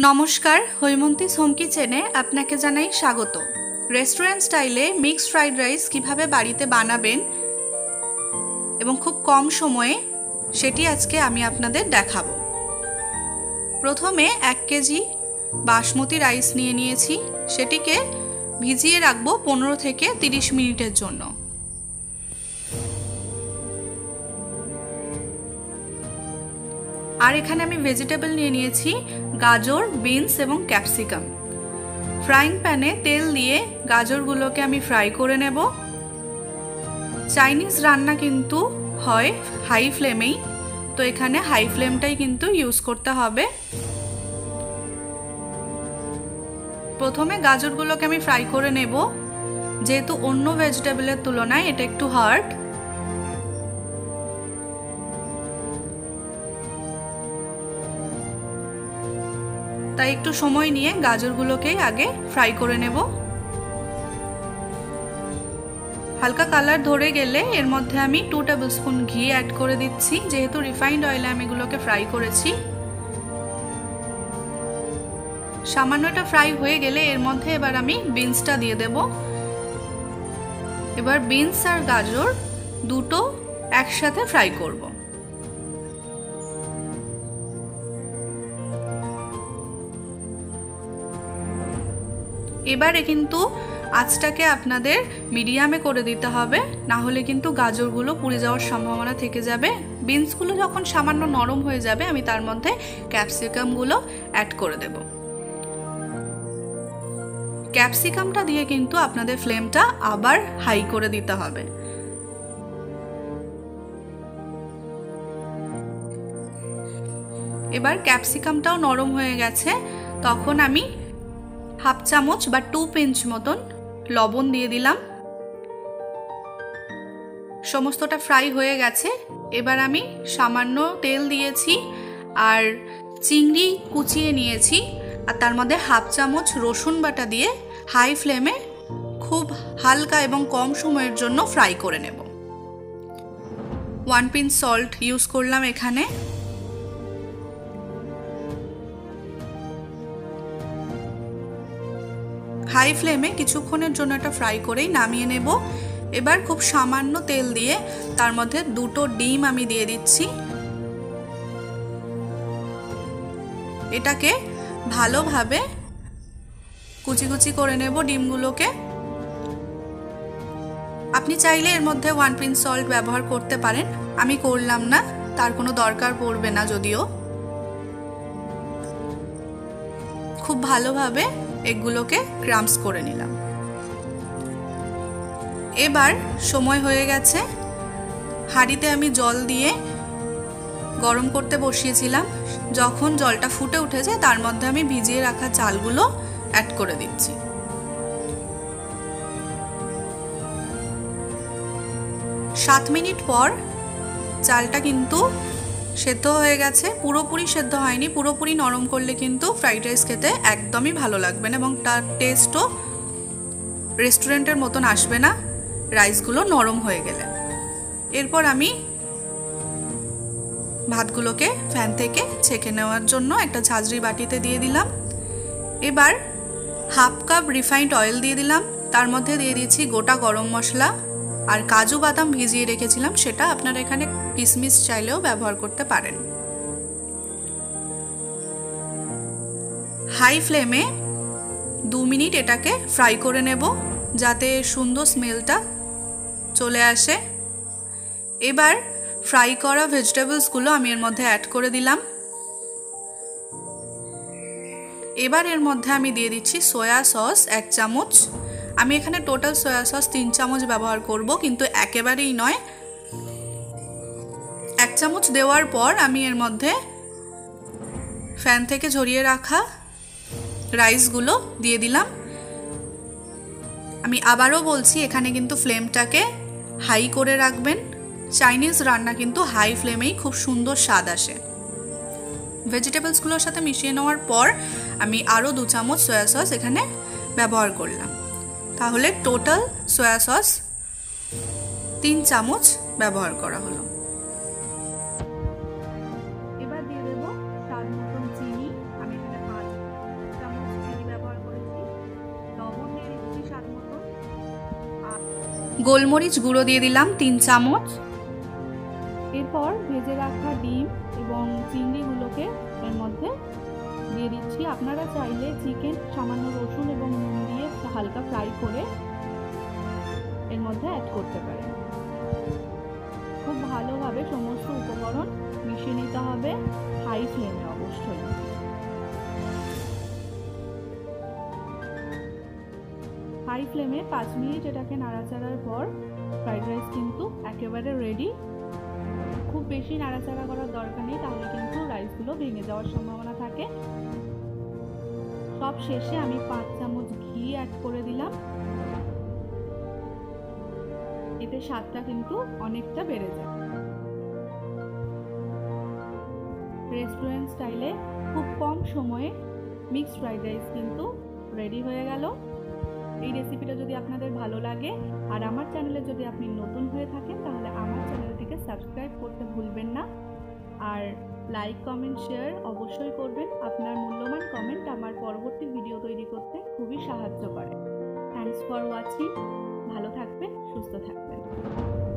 नमस्कार হৈমন্তী হোম কিচেনে आपनाके जानाई स्वागत। रेस्टुरेंट स्टाइले मिक्स फ्राइड राइस किभाबे बाड़ीते बानाबेन एबं खूब कम समय सेटी आजके आमी आपनादेर देखाबो। प्रथमे 1 केजी बासमती राइस निये नियेछि, सेटिके भिजिये राखबो 15 थेके 30 मिनिटेर जोन्नो। और एखाने आमी वेजिटेबल निये नियेछि गाजर, बीन्स एवं कैप्सिकम। फ्राइंग पैने तेल दिए गाजरगुलोके आमी फ्राई करे नेब। चाइनीज रान्ना किन्तु हय हाई फ्लेमेई, तो एखाने हाई फ्लेमटाई किन्तु यूज करते हबे। प्रथमे गाजरगुलोके आमी फ्राई करे नेब, जेहेतु अन्य वेजिटेबलेर तुलनाय एटा एकटु हार्ड। ताई एकटु समय निये गाजरगुलोके आगे फ्राई करे नेब। हल्का कलर धरे गेले एर मध्ये आमी 2 टेबिलस्पून घी ऐड करे दिच्छी, जेहेतु रिफाइंड अयेले आमी एगुलोके फ्राई करेछि। सामान्यटा फ्राई हये गेले एर मध्ये एबार आमी बीन्सटा दिये देब। एबार बीन्स आर गाजर दुटो एकसाथे फ्राई करब। एबारे किन्तु आँचटाके आपनादेर मिडियामे करे दिते हबे, ना होले किन्तु गाजरगुलो पुड़े जाओयार सम्भावना थेके जाबे। बीन्सगुलो जखन सामान्य नरम हये जाबे आमी तार मध्ये कैप्सिकामगुलो ऐड करे देब। कैप्सिकामटा दिये किन्तु आपनादेर फ्लेमटा आबार हाई करे दिते हबे। एबार कैप्सिकामटाओ नरम हये गेछे, तखन आमी हाफ चामच बा 2 पिंच मतन लवण दिए दिलाम। समस्तटा फ्राई हये गेछे। एबार आमी सामान्य तेल दिएछि आर चिंगड़ी कुचिए निएछि आर तार मध्ये हाफ चामच रसुन बाटा दिए हाई फ्लेमे खूब हालका एबं कम समयेर जोन्नो फ्राई करे नेब। 1 पिंच सल्ट यूज करलाम एखाने। हाई फ्लेमे किछुक्षणेर जोन्नो एटा फ्राई करेई नामिये नेब। एबार खूब सामान्य तेल दिए तार मध्ये 2টো ডিম आमी दिए दिচ্ছি। এটাকে ভালোভাবে কুচি কুচি করে নেব ডিমগুলোকে। আপনি চাইলে এর মধ্যে 1 পিঞ্চ সল্ট ব্যবহার করতে পারেন, আমি করলাম না, তার কোনো দরকার পড়বে না। যদিও খুব ভালোভাবে এগুলোকে ক্রাম্পস করে নিলাম। এবার সময় হয়ে গেছে। হাঁড়িতে আমি জল দিয়ে গরম করতে বসিয়েছিলাম, যখন জলটা ফুটে উঠেছে তার মধ্যে আমি ভিজিয়ে রাখা চালগুলো অ্যাড করে দিচ্ছি। সাত মিনিট পর চালটা কিন্তু সেদ্ধ হয়ে গেছে। পুরোপুরি সেদ্ধ হয়নি, পুরোপুরি নরম করলে কিন্তু ফ্রাইড রাইস খেতে একদমই ভালো লাগবে না এবং তার টেস্টও রেস্টুরেন্টের মতন আসবে না রাইসগুলো নরম হয়ে গেলে। এরপর আমি ভাতগুলোকে ফ্যান থেকে ছেঁকে নেওয়ার জন্য একটা ঝাঁঝরি বাটিতে দিয়ে দিলাম। এবার হাফ কাপ রিফাইন্ড অয়েল দিয়ে দিলাম, তার মধ্যে দিয়ে দিয়েছি গোটা গরম মশলা আর কাজু বাদাম ভিজিয়ে রেখেছিলাম, সেটা আপনারা এখানে কিশমিশ চাইলেও ব্যবহার করতে পারেন। হাই ফ্লেমে 2 মিনিট এটাকে ফ্রাই করে নেব যাতে সুন্দর স্মেলটা চলে আসে। এবার ফ্রাই করা ভেজিটেবলসগুলো আমি এর মধ্যে অ্যাড করে দিলাম। এবার এর মধ্যে আমি দিয়ে দিচ্ছি সয়া সস 1 চামচ। আমি এখানে টোটাল সয়া সস 3 চামচ ব্যবহার করব, কিন্তু একেবারেই নয়। 1 চামচ দেওয়ার পর আমি এর মধ্যে ফ্যান থেকে ঝরিয়ে রাখা রাইসগুলো দিয়ে দিলাম। আমি আবারও বলছি, এখানে কিন্তু ফ্লেমটাকে হাই করে রাখবেন। চাইনিজ রান্না কিন্তু হাই ফ্লেমেই খুব সুন্দর স্বাদ আসে। ভেজিটেবলসগুলোর সাথে মিশিয়ে নেওয়ার পর আমি আরও 2 চামচ সয়া সস এখানে ব্যবহার করলাম। তাহলে টোটাল সয়া সস 3 চামচ ব্যবহার করা হলো। এবার দিয়ে দেব স্বাদ মতো চিনি, আমি এখানে 5 गोलमरीच गुड़ो दिए दिलाम 3 চামচ। एरपर भेजे रखा डिम एवं चिंड़ीगुलोके एर मध्य दिए दिच्छी। आपनारा चाइले चिकेन सामान्य रसुन एवं नुन दिए हल्का फ्राई करे एर मध्य एड करते पारेन। खूब भालोभाबे समस्त उपकरण मिशिए निते हबे हाई फ्लेमे अवश्यई। हाई फ्लेमे 5 मिनट एटाके नाड़ाचाड़ार पर फ्राइड राइस किन्तु एकेबारे रेडी। खूब बेशी नाड़ाचाड़ा करार दरकार नेই, ताहले किन्तु राइसगुलो भेঙে যাওয়ার সম্ভাবনা থাকে। সব শেষে আমি 5 চামচ ঘি অ্যাড করে দিলাম, এতে স্বাদটা কিন্তু অনেকটা বেড়ে যায়। রেস্টুরেন্ট স্টাইলে খুব কম সময়ে মিক্সড ফ্রাইড রাইস কিন্তু রেডি হয়ে গেল। এই রেসিপিটা যদি আপনাদের ভালো লাগে আর আমার চ্যানেলে যদি আপনি নতুন হয়ে থাকেন তাহলে আমার চ্যানেলটিকে সাবস্ক্রাইব করতে ভুলবেন না। আর লাইক কমেন্ট শেয়ার অবশ্যই করবেন। আপনার মূল্যবান কমেন্ট আমার পরবর্তী ভিডিও তৈরি করতে খুবই সাহায্য করে। Thanks for watching. ভালো থাকবেন, সুস্থ থাকবেন।